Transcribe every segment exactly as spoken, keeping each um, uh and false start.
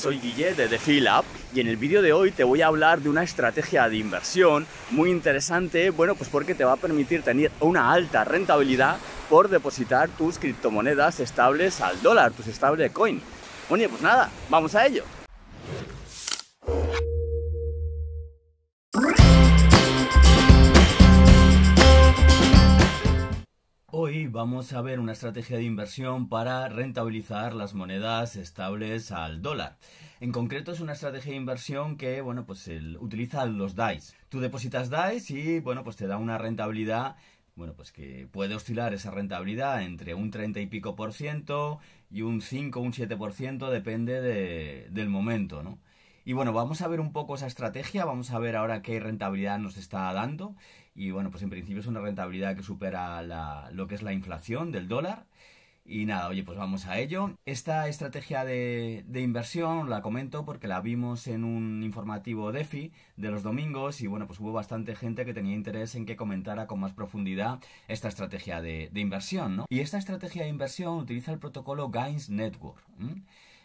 Soy Guille de DeFi Lab y en el vídeo de hoy te voy a hablar de una estrategia de inversión muy interesante, bueno, pues porque te va a permitir tener una alta rentabilidad por depositar tus criptomonedas estables al dólar, tus stablecoin. Bueno, pues nada, vamos a ello. Hoy vamos a ver una estrategia de inversión para rentabilizar las monedas estables al dólar. En concreto es una estrategia de inversión que, bueno, pues el, utiliza los D A Is. Tú depositas D A Is y, bueno, pues te da una rentabilidad, bueno, pues que puede oscilar esa rentabilidad entre un treinta y pico por ciento y un cinco, un siete por ciento, depende de, del momento, ¿no? Y bueno, vamos a ver un poco esa estrategia, vamos a ver ahora qué rentabilidad nos está dando. Y bueno, pues en principio es una rentabilidad que supera la, lo que es la inflación del dólar. Y nada, oye, pues vamos a ello. Esta estrategia de, de inversión la comento porque la vimos en un informativo DeFi de los domingos y bueno, pues hubo bastante gente que tenía interés en que comentara con más profundidad esta estrategia de, de inversión, ¿no? Y esta estrategia de inversión utiliza el protocolo Gains Network. ¿Mm?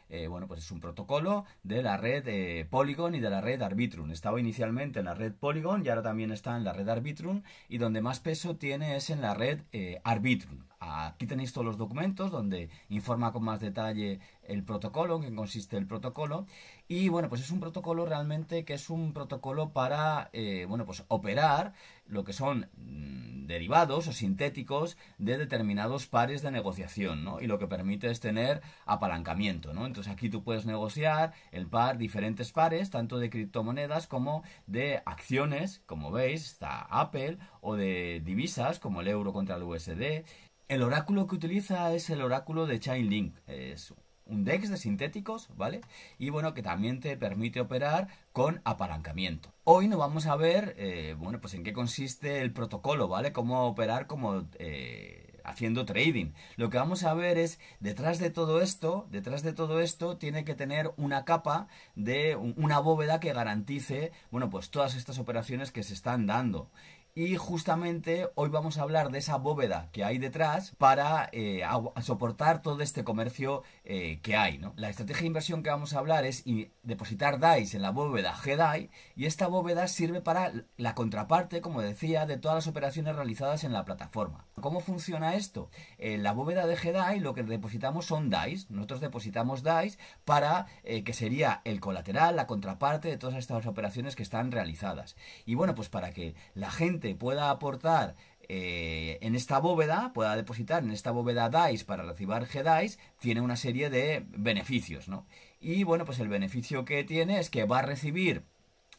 Eh, bueno, pues es un protocolo de la red eh, Polygon y de la red Arbitrum. Estaba inicialmente en la red Polygon y ahora también está en la red Arbitrum, y donde más peso tiene es en la red eh, Arbitrum. Aquí tenéis todos los documentos donde informa con más detalle el protocolo, en qué consiste el protocolo. Y bueno, pues es un protocolo realmente que es un protocolo para, eh, bueno, pues operar lo que son mmm, derivados o sintéticos de determinados pares de negociación, ¿no? Y lo que permite es tener apalancamiento, ¿no? Entonces aquí tú puedes negociar el par, diferentes pares, tanto de criptomonedas como de acciones, como veis, está Apple, o de divisas, como el euro contra el U S D. El oráculo que utiliza es el oráculo de Chainlink, es un dex de sintéticos, ¿vale? Y bueno, que también te permite operar con apalancamiento. Hoy nos vamos a ver, eh, bueno, pues en qué consiste el protocolo, ¿vale? Cómo operar como eh, haciendo trading. Lo que vamos a ver es, detrás de todo esto, detrás de todo esto tiene que tener una capa de una bóveda que garantice, bueno, pues todas estas operaciones que se están dando. Y justamente hoy vamos a hablar de esa bóveda que hay detrás para eh, soportar todo este comercio eh, que hay, ¿no? La estrategia de inversión que vamos a hablar es depositar D A Is en la bóveda G D A I, y esta bóveda sirve para la contraparte, como decía, de todas las operaciones realizadas en la plataforma. ¿Cómo funciona esto? En la bóveda de G D A I lo que depositamos son D A Is. Nosotros depositamos D A Is para eh, que sería el colateral, la contraparte de todas estas operaciones que están realizadas. Y bueno, pues para que la gente pueda aportar eh, en esta bóveda, pueda depositar en esta bóveda D A Is para recibir G D A Is, tiene una serie de beneficios, ¿no? Y bueno, pues el beneficio que tiene es que va a recibir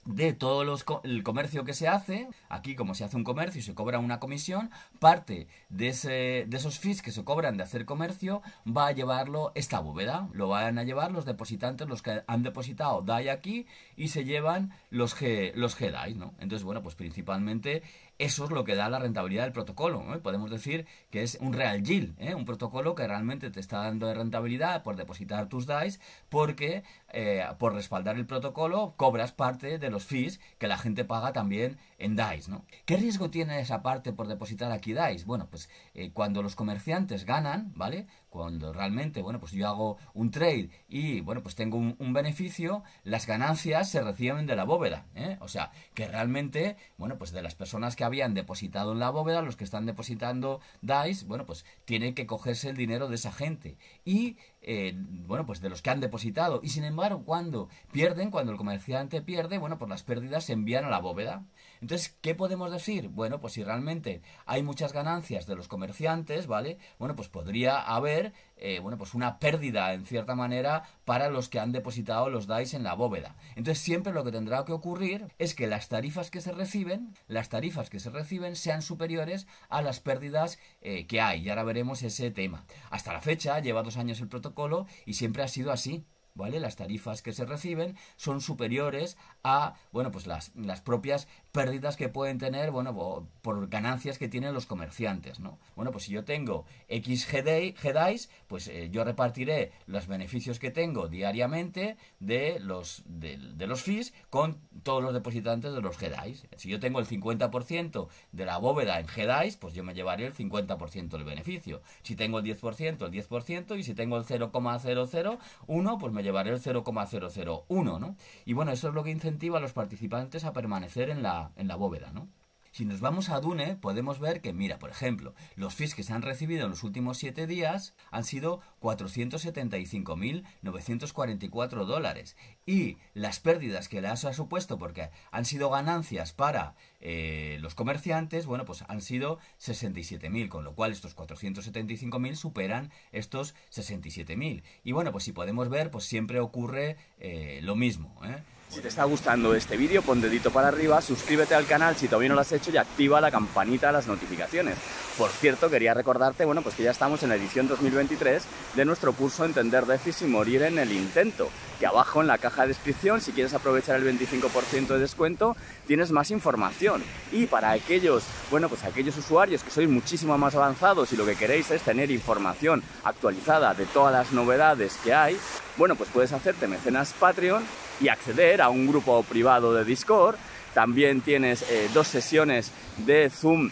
de todo los co el comercio que se hace. Aquí, como se hace un comercio y se cobra una comisión, parte de, ese, de esos fees que se cobran de hacer comercio va a llevarlo esta bóveda. Lo van a llevar los depositantes, los que han depositado D A I aquí, y se llevan los, G, los G D A I, ¿no? Entonces, bueno, pues principalmente eso es lo que da la rentabilidad del protocolo, ¿no? Podemos decir que es un real yield, ¿eh? Un protocolo que realmente te está dando de rentabilidad por depositar tus D A Is, porque eh, por respaldar el protocolo cobras parte de los fees que la gente paga también en D A Is, ¿no? ¿Qué riesgo tiene esa parte por depositar aquí D A Is? Bueno, pues eh, cuando los comerciantes ganan, ¿vale? Cuando realmente, bueno, pues yo hago un trade y, bueno, pues tengo un, un beneficio, las ganancias se reciben de la bóveda, ¿eh? O sea, que realmente, bueno, pues de las personas que habían depositado en la bóveda, los que están depositando D A Is, bueno, pues tienen que cogerse el dinero de esa gente. Y, eh, bueno, pues de los que han depositado. Y sin embargo, cuando pierden, cuando el comerciante pierde, bueno, pues las pérdidas se envían a la bóveda. Entonces, ¿qué podemos decir? Bueno, pues si realmente hay muchas ganancias de los comerciantes, ¿vale? Bueno, pues podría haber, eh, bueno, pues una pérdida, en cierta manera, para los que han depositado los D A Is en la bóveda. Entonces, siempre lo que tendrá que ocurrir es que las tarifas que se reciben, las tarifas que se reciben sean superiores a las pérdidas eh, que hay. Y ahora veremos ese tema. Hasta la fecha, lleva dos años el protocolo y siempre ha sido así, ¿vale? Las tarifas que se reciben son superiores a, bueno, pues las, las propias pérdidas que pueden tener, bueno, por ganancias que tienen los comerciantes, ¿no? Bueno, pues si yo tengo X G D A Is, pues eh, yo repartiré los beneficios que tengo diariamente de los, de, de los fees con todos los depositantes de los G D A Is. Si yo tengo el cincuenta por ciento de la bóveda en G D A Is, pues yo me llevaré el cincuenta por ciento del beneficio. Si tengo el diez por ciento, el diez por ciento, y si tengo el cero coma cero cero uno, pues me llevaré el cero coma cero cero uno, ¿no? Y bueno, eso es lo que incentiva a los participantes a permanecer en la, en la bóveda, ¿no? Si nos vamos a Dune, podemos ver que, mira, por ejemplo, los fees que se han recibido en los últimos siete días han sido cuatrocientos setenta y cinco mil novecientos cuarenta y cuatro dólares. Y las pérdidas que les ha supuesto, porque han sido ganancias para eh, los comerciantes, bueno, pues han sido sesenta y siete mil, con lo cual estos cuatrocientos setenta y cinco mil superan estos sesenta y siete mil. Y bueno, pues si podemos ver, pues siempre ocurre eh, lo mismo, ¿eh? Si te está gustando este vídeo, pon dedito para arriba, suscríbete al canal si todavía no lo has hecho y activa la campanita de las notificaciones. Por cierto, quería recordarte, bueno, pues que ya estamos en la edición dos mil veintitrés de nuestro curso Entender DeFi y morir en el intento, que abajo en la caja de descripción, si quieres aprovechar el veinticinco por ciento de descuento, tienes más información. Y para aquellos, bueno, pues aquellos usuarios que sois muchísimo más avanzados y lo que queréis es tener información actualizada de todas las novedades que hay, bueno, pues puedes hacerte mecenas Patreon y acceder a un grupo privado de Discord. También tienes eh, dos sesiones de Zoom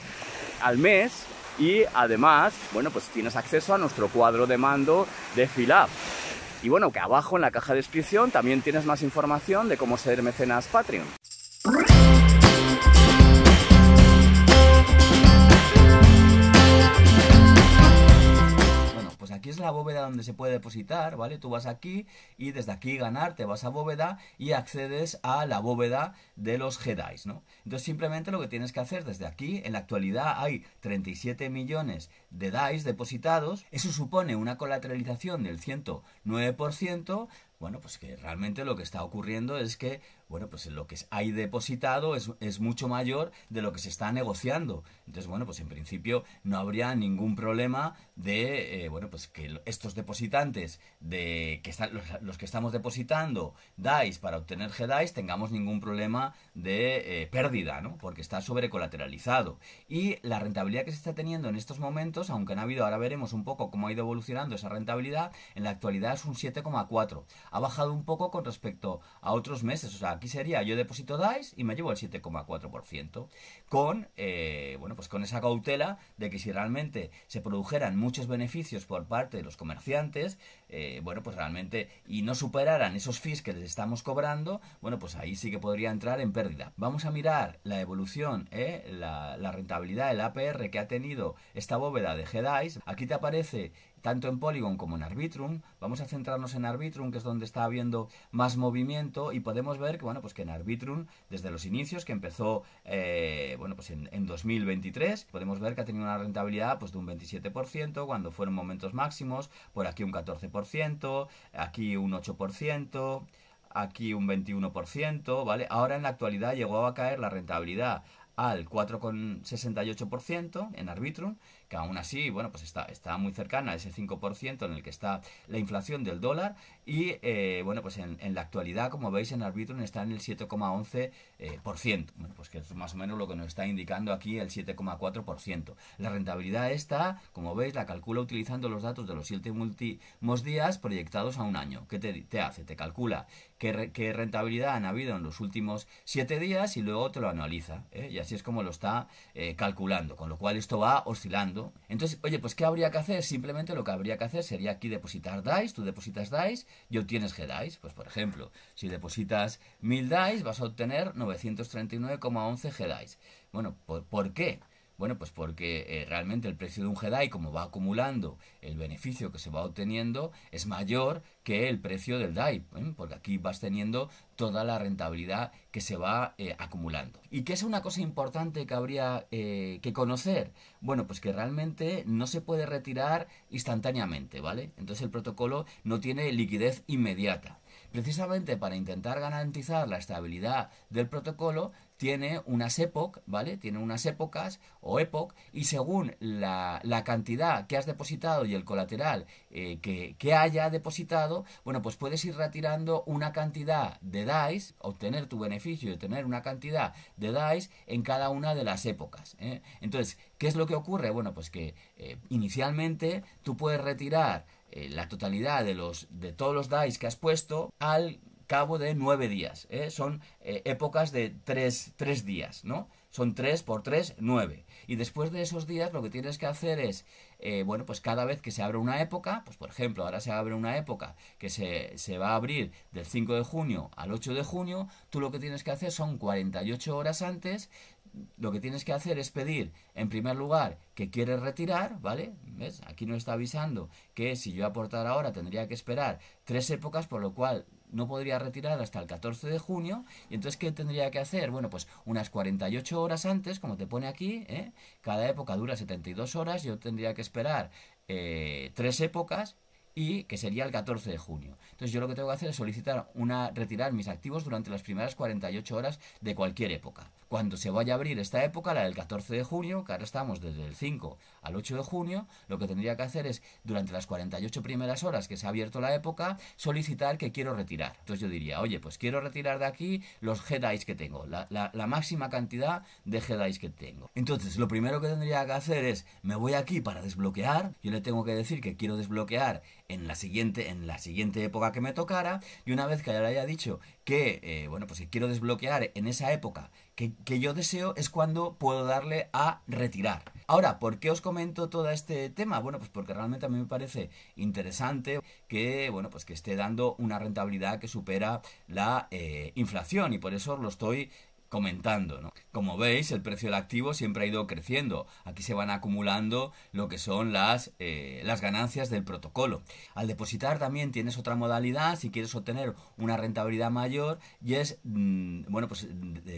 al mes y además, bueno, pues tienes acceso a nuestro cuadro de mando de Filab. Y bueno, que abajo en la caja de descripción también tienes más información de cómo ser mecenas Patreon. Aquí es la bóveda donde se puede depositar, ¿vale? Tú vas aquí y desde aquí ganar, te vas a bóveda y accedes a la bóveda de los G D A Is, ¿no? Entonces simplemente lo que tienes que hacer desde aquí, en la actualidad hay treinta y siete millones de D A Is depositados, eso supone una colateralización del ciento nueve por ciento, bueno, pues que realmente lo que está ocurriendo es que, bueno, pues lo que hay depositado es, es mucho mayor de lo que se está negociando. Entonces, bueno, pues en principio no habría ningún problema de, eh, bueno, pues que estos depositantes, de que están, los, los que estamos depositando D A Is para obtener G D A Is, tengamos ningún problema de eh, pérdida, ¿no? Porque está sobrecolateralizado. Y la rentabilidad que se está teniendo en estos momentos, aunque no ha habido, ahora veremos un poco cómo ha ido evolucionando esa rentabilidad, en la actualidad es un siete coma cuatro. Ha bajado un poco con respecto a otros meses, o sea, aquí sería yo deposito D A Is y me llevo el siete coma cuatro por ciento con, eh, bueno, pues con esa cautela de que si realmente se produjeran muchos beneficios por parte de los comerciantes, eh, bueno, pues realmente, y no superaran esos fees que les estamos cobrando, bueno, pues ahí sí que podría entrar en pérdida. Vamos a mirar la evolución, ¿eh? la, la rentabilidad, el A P R que ha tenido esta bóveda de G D A Is. Aquí te aparece tanto en Polygon como en Arbitrum. Vamos a centrarnos en Arbitrum, que es donde está habiendo más movimiento, y podemos ver que, bueno, pues que en Arbitrum, desde los inicios, que empezó eh, bueno, pues en, en dos mil veintitrés, podemos ver que ha tenido una rentabilidad pues de un veintisiete por ciento, cuando fueron momentos máximos, por aquí un catorce por ciento, aquí un ocho por ciento, aquí un veintiuno por ciento, ¿vale? Ahora en la actualidad llegó a caer la rentabilidad al cuatro coma sesenta y ocho por ciento en Arbitrum, que aún así, bueno, pues está, está muy cercana a ese cinco por ciento en el que está la inflación del dólar. Y eh, bueno, pues en, en la actualidad, como veis, en Arbitrum está en el siete coma once por ciento, eh, bueno, pues que es más o menos lo que nos está indicando aquí el siete coma cuatro por ciento. La rentabilidad esta, como veis, la calcula utilizando los datos de los siete últimos días proyectados a un año. ¿Qué te, te hace? Te calcula qué, re, qué rentabilidad han habido en los últimos siete días y luego te lo analiza, ¿eh? Y así es como lo está eh, calculando, con lo cual esto va oscilando. Entonces, oye, pues ¿qué habría que hacer? Simplemente lo que habría que hacer sería aquí depositar D A Is, tú depositas D A Is y obtienes G D A Is. Pues por ejemplo, si depositas mil D A Is vas a obtener novecientos treinta y nueve coma once G D A Is. Bueno, ¿por, ¿por qué? Bueno, pues porque eh, realmente el precio de un G D A I, como va acumulando el beneficio que se va obteniendo, es mayor que el precio del D A I, ¿eh? Porque aquí vas teniendo toda la rentabilidad que se va eh, acumulando. ¿Y qué es una cosa importante que habría eh, que conocer? Bueno, pues que realmente no se puede retirar instantáneamente, ¿vale? Entonces el protocolo no tiene liquidez inmediata. precisamente para intentar garantizar la estabilidad del protocolo, tiene unas epoch, ¿vale? Tiene unas épocas o epoch, y según la, la cantidad que has depositado y el colateral eh, que, que haya depositado, bueno, pues puedes ir retirando una cantidad de D A Is, obtener tu beneficio y obtener una cantidad de D A Is en cada una de las épocas, ¿eh? Entonces, ¿qué es lo que ocurre? Bueno, pues que eh, inicialmente tú puedes retirar eh, la totalidad de, los, de todos los D A Is que has puesto al cabo de nueve días, ¿eh? Son eh, épocas de tres, tres días, ¿no? Son tres por tres, nueve. Y después de esos días lo que tienes que hacer es, eh, bueno, pues cada vez que se abre una época, pues por ejemplo, ahora se abre una época que se, se va a abrir del cinco de junio al ocho de junio, tú lo que tienes que hacer son cuarenta y ocho horas antes, lo que tienes que hacer es pedir, en primer lugar, que quieres retirar, ¿vale? ¿Ves? Aquí nos está avisando que si yo aportara ahora tendría que esperar tres épocas, por lo cual no podría retirar hasta el catorce de junio. Y entonces, ¿qué tendría que hacer? Bueno, pues unas cuarenta y ocho horas antes, como te pone aquí, ¿eh? Cada época dura setenta y dos horas, yo tendría que esperar eh, tres épocas, y que sería el catorce de junio. Entonces yo lo que tengo que hacer es solicitar una retirar mis activos durante las primeras cuarenta y ocho horas de cualquier época. Cuando se vaya a abrir esta época, la del catorce de junio, que ahora estamos desde el cinco al ocho de junio, lo que tendría que hacer es, durante las cuarenta y ocho primeras horas que se ha abierto la época, solicitar que quiero retirar. Entonces yo diría, oye, pues quiero retirar de aquí los G D A Is que tengo, la, la, la máxima cantidad de G D A Is que tengo. Entonces lo primero que tendría que hacer es, me voy aquí para desbloquear, yo le tengo que decir que quiero desbloquear en la siguiente en la siguiente época que me tocara, y una vez que ya le haya dicho que eh, bueno, pues que quiero desbloquear en esa época que, que yo deseo, es cuando puedo darle a retirar. Ahora, ¿por qué os comento todo este tema? Bueno, pues porque realmente a mí me parece interesante que, bueno, pues que esté dando una rentabilidad que supera la eh, inflación, y por eso lo estoy comentando, ¿no? Como veis, el precio del activo siempre ha ido creciendo. Aquí se van acumulando lo que son las, eh, las ganancias del protocolo. Al depositar también tienes otra modalidad si quieres obtener una rentabilidad mayor, y es mmm, bueno, pues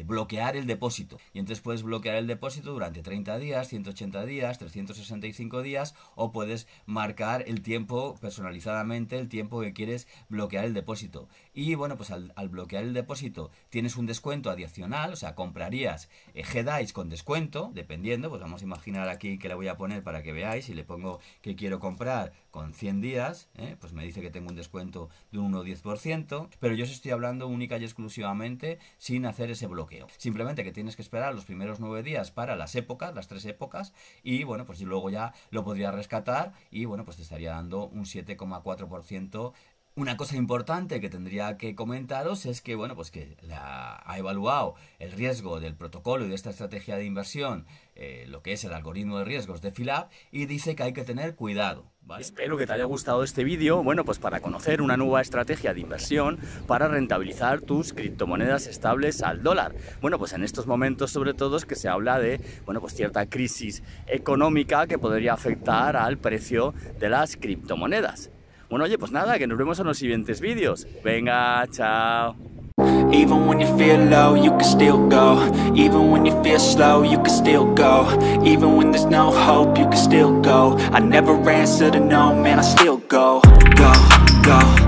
bloquear el depósito. Y entonces puedes bloquear el depósito durante treinta días, ciento ochenta días, trescientos sesenta y cinco días, o puedes marcar el tiempo personalizadamente, el tiempo que quieres bloquear el depósito. Y bueno, pues al, al bloquear el depósito tienes un descuento adicional. O sea, comprarías eh, G D A Is con descuento, dependiendo, pues vamos a imaginar aquí que le voy a poner para que veáis, y le pongo que quiero comprar con cien días, eh, pues me dice que tengo un descuento de un uno a diez por ciento, pero yo os estoy hablando única y exclusivamente sin hacer ese bloqueo. Simplemente que tienes que esperar los primeros nueve días para las épocas, las tres épocas, y bueno, pues luego ya lo podría rescatar, y bueno, pues te estaría dando un siete coma cuatro por ciento. Una cosa importante que tendría que comentaros es que, bueno, pues que la, ha evaluado el riesgo del protocolo y de esta estrategia de inversión, eh, lo que es el algoritmo de riesgos de Filab, y dice que hay que tener cuidado, ¿vale? Espero que te haya gustado este vídeo, bueno, pues para conocer una nueva estrategia de inversión para rentabilizar tus criptomonedas estables al dólar. Bueno, pues en estos momentos, sobre todo, es que se habla de, bueno, pues cierta crisis económica que podría afectar al precio de las criptomonedas. Bueno, oye, pues nada, que nos vemos en los siguientes vídeos. Venga, chao. Even when you feel low, you can still go. Even when you feel slow, you can still go. Even when there's no hope, you can still go. I never answer to no, man, I still go. Go, go.